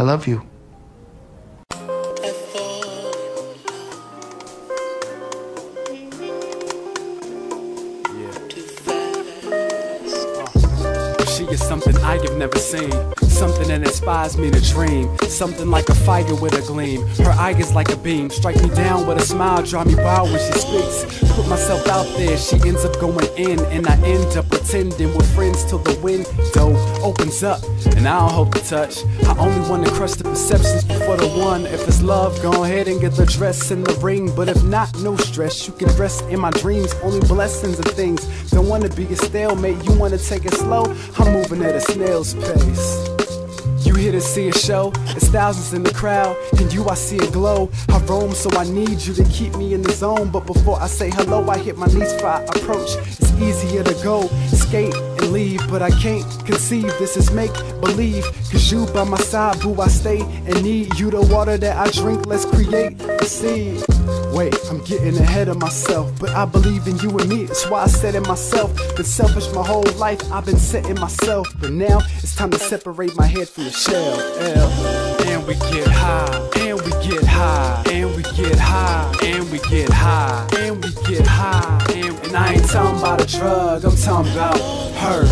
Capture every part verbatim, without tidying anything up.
I love you. She is something I have never seen, something that inspires me to dream, something like a fire with a gleam. Her eye is like a beam, strike me down with a smile, draw me wild when she speaks. Put myself out there, she ends up going in, and I end up pretending we're friends till the window opens up, and I don't hope to touch. I only want to crush the perceptions before the one. If it's love, go ahead and get the dress and the ring, but if not, no stress, you can rest in my dreams, only blessings and things. Don't want to be a stalemate, you want to take it slow, I'm moving at a snail's pace. You here to see a show? It's thousands in the crowd, and you I see a glow. I roam, so I need you to keep me in the zone. But before I say hello, I hit my knees for I approach. It's easier to go, skate and leave, but I can't conceive. This is make believe, cause you by my side, boo. I stay and need you. The water that I drink, let's create a seed. Wait, I'm getting ahead of myself, but I believe in you and me, it's why I said it myself. Been selfish my whole life, I've been setting myself, but now it's time to separate my head from the shell. L. And we get high, and we get high, and we get high, and we get high, and we get high, and, and I ain't talking about a drug, I'm talking about her.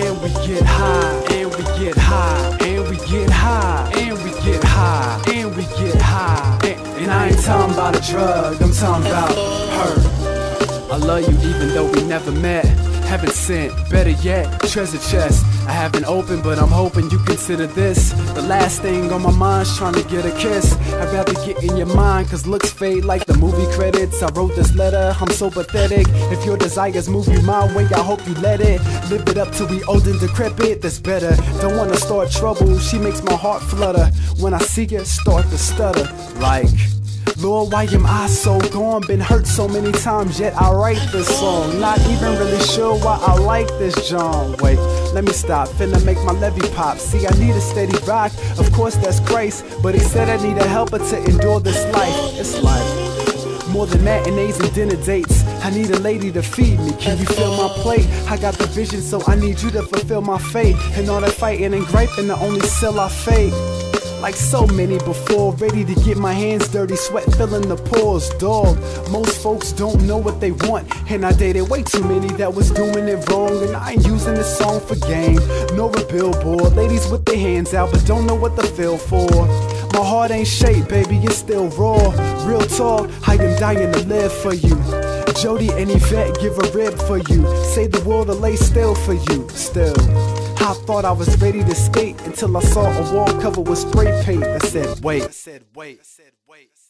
And we get high, and we get high, and we get high, and we get high, and we get high. And I ain't talking about a drug, I'm talking about her. I love you even though we never met. Heaven sent, better yet, treasure chest. I haven't opened, but I'm hoping you consider this. The last thing on my mind's trying to get a kiss. I'd rather get in your mind, cause looks fade like the movie credits. I wrote this letter, I'm so pathetic. If your desires move you my way, I hope you let it. Live it up till we old and decrepit, that's better. Don't wanna start trouble, she makes my heart flutter. When I see her, start to stutter, like Lord, why am I so gone? Been hurt so many times, yet I write this song. Not even really sure why I like this genre. Wait, let me stop, finna make my levy pop. See, I need a steady rock, of course that's Christ, but he said I need a helper to endure this life. It's life, more than matinees and dinner dates. I need a lady to feed me, can you fill my plate? I got the vision, so I need you to fulfill my fate. And all that fighting and griping, the only seal I fake. Like so many before, ready to get my hands dirty, sweat filling the pores, dog. Most folks don't know what they want, and I dated way too many that was doing it wrong. And I ain't using this song for game, nor a billboard. Ladies with their hands out, but don't know what to feel for. My heart ain't shaped, baby, it's still raw. Real talk, I am dying to live for you. Jody and Yvette give a rib for you. Say the world to lay still for you, still. I thought I was ready to skate until I saw a wall covered with spray paint. I said, wait. I said, wait. I said, wait.